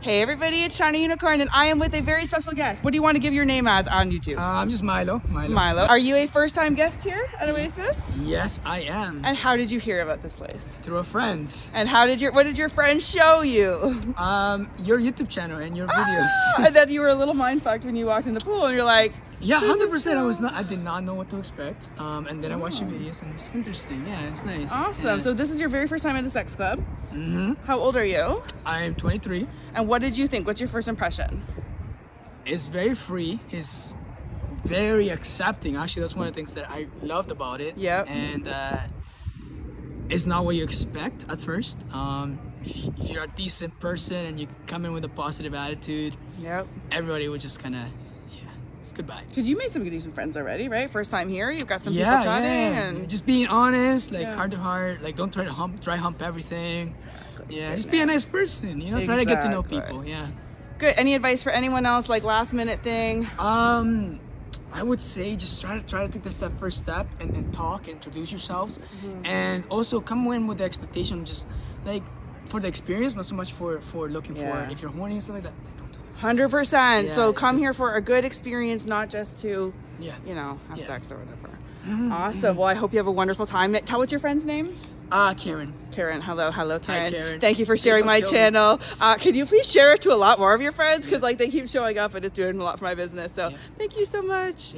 Hey everybody, it's Shiny Unicorn and I am with a very special guest. What do you want to give your name as on YouTube? I'm just Milo. Are you a first-time guest here at Oasis? Yes, I am. And how did you hear about this place? Through a friend. And how did your, what did your friend show you? Your YouTube channel and your videos. And that you were a little mind-fucked when you walked in the pool and you're like, yeah, 100%. I did not know what to expect. And then I watched your videos and it was interesting. Yeah, it's nice. Awesome. Yeah. So this is your very first time at a sex club. Mm-hmm. How old are you? I am 23. And what did you think? What's your first impression? It's very free. It's very accepting. Actually, that's one of the things that I loved about it. Yeah. And it's not what you expect at first. If you're a decent person and you come in with a positive attitude, yep, everybody would just kind of, it's good vibes. Because you made some decent friends already, right? First time here, you've got some people chatting and just being honest, like heart to heart. Like, don't try to hump everything. Exactly. Yeah, just be a nice person. You know, exactly. Try to get to know people. Yeah. Good. Any advice for anyone else? Like last minute thing. I would say just try to take the first step and talk, introduce yourselves, and also come in with the expectation, just like for the experience, not so much for looking for if you're horny and stuff like that. 100%. So come here for a good experience, not just to, you know, have sex or whatever. Awesome. Well, I hope you have a wonderful time. Tell what's your friend's name? Karen. Karen. Hello. Hello, Karen. Hi, Karen. Thank you for sharing my channel. Can you please share it to a lot more of your friends? Because like they keep showing up and it's doing a lot for my business. So thank you so much.